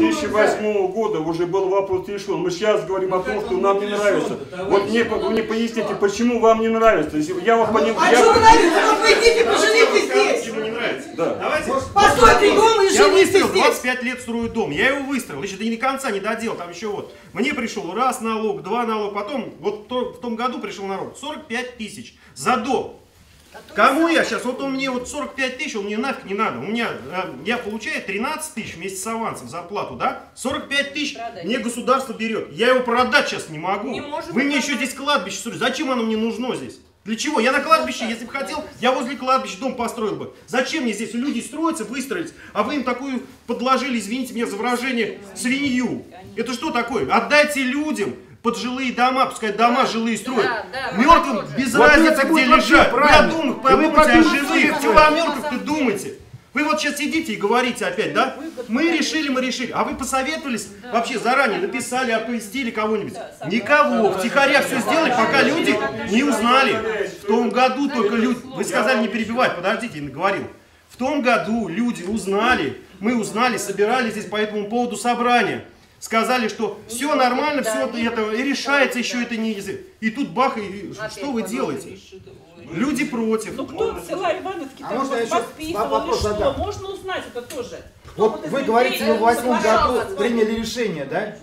2008 года уже был вопрос решен. Мы сейчас говорим о том, что нам не нравится. Вот мне вы не поясните, почему вам не нравится. Я вас понимаю. А что нравится? Вот выйдите, поживите здесь. Почему не нравится? Постой, дом и живите здесь. Я выстроил 25 лет строю дом. Я его выстроил. Значит, до конца не доделал. Там еще вот. Мне пришел раз налог, два налог. Потом вот в том году пришел налог. 45 тысяч за дом. Кому я сейчас? Вот он мне вот 45 тысяч, он мне нафиг не надо. У меня, я получаю 13 тысяч вместе с авансом зарплату, да? 45 тысяч мне государство берет. Я его продать сейчас не могу. Вы мне еще здесь кладбище строите. Зачем оно мне нужно здесь? Для чего? Я на кладбище, если бы хотел, я возле кладбища дом построил бы. Зачем мне здесь? Люди строятся, выстроились, а вы им такую подложили, извините меня за выражение, свинью. Это что такое? Отдайте людям поджилые дома, пускай дома жилые строят. Да, мертвым без разницы, где лежат. Вы о думах подумайте, о живых. Чего о мертвых-то думаете? Вы вот сейчас сидите и говорите опять, да? Мы решили. А вы посоветовались? Вообще заранее написали, оповестили кого-нибудь? Никого. Втихаря все сделали, пока люди не узнали. В том году только люди... Вы сказали не перебивать, подождите, я наговорил. В том году люди узнали, мы узнали, собирали здесь по этому поводу собрание. Сказали, что все нормально, все это и решается, еще это не язык. И тут бах, и что вы делаете? Люди против. Ну кто села Ивановки там подписывал, что? Можно узнать это тоже. Вот вы говорите, вы в 2008 году приняли решение, да?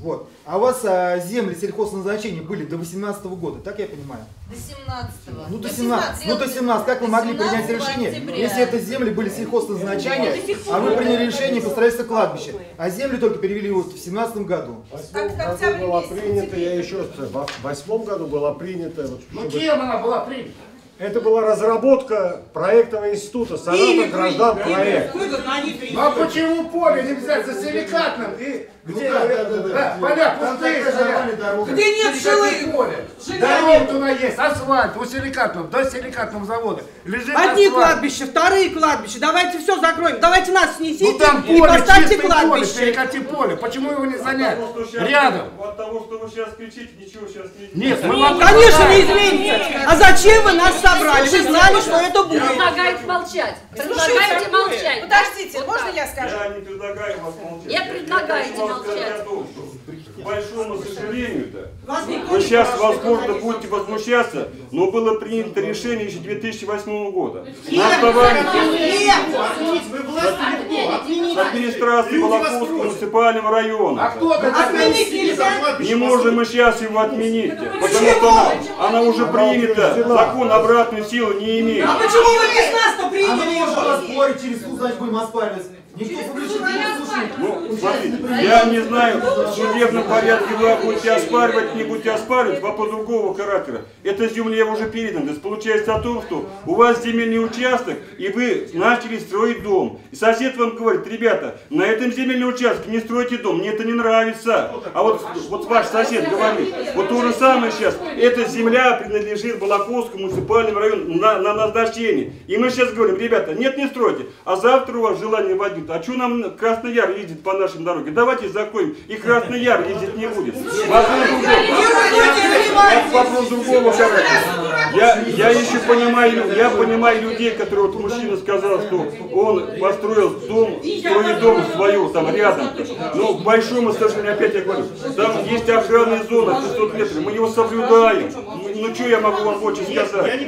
Вот. А у вас земли сельхозназначения были до 2018 года, так я понимаю? До 17-го. Ну до 17. Ну до 17. Как вы могли принять решение, если это земли были сельхозназначения, а вы приняли решение по строительству кладбища, а землю только перевели вот в 17 году? В 8 году была принята, я еще в 8 году была принята. Ну кем она была принята? Это была разработка проектного института «Саратов гражданпроект». А почему поле не взять за силикатным? И где поля пустые, где нет жилых поле? Дорога туда есть, асфальт, у силикатного, до силикатного завода. Одни кладбища, вторые кладбища. Давайте все закроем, давайте нас снесите и поставьте кладбище. Перекати поле, почему его не занять? Рядом. От того, что вы сейчас кричите, ничего сейчас не изменится. Конечно, не изменится. А зачем вы нас собрали? Вы знали, что это будет. Предлагаете молчать. Предлагаете молчать. Подождите, можно я скажу? Я не предлагаю вас молчать. Я предлагаю молчать. К большому сожалению, вы сейчас, возможно, будете возмущаться, но было принято решение еще 2008 года. На основании администрации Балаковского муниципального района. Не можем мы сейчас его отменить, потому что она уже принята, закон обратной силы не имеет. А почему вы без нас-то приняли? А мы можем разборить, через кузать будем оспаривать. Ну, смотрите, я не знаю, в судебном порядке вы будете оспаривать, не будете оспаривать, вопрос другого характера. Эта земля уже передана. То есть получается о том, что у вас земельный участок, и вы начали строить дом. И сосед вам говорит, ребята, на этом земельном участке не стройте дом, мне это не нравится. А вот ваш сосед говорит, вот то же самое сейчас, эта земля принадлежит Балаковскому муниципальному району на назначение. И мы сейчас говорим, ребята, нет, не стройте, а завтра у вас желание водить. А что нам Красный Яр ездит по нашим дороге? Давайте закроем, и Красный Яр ездить не будет. Вопрос другого характера. Я еще понимаю людей, которые, вот мужчина сказал, что он построил дом, строит дом свою, там рядом. Но к большому сожалению, опять я говорю, там есть охранная зона 500 метров, мы его соблюдаем. Ну что я могу вам больше сказать?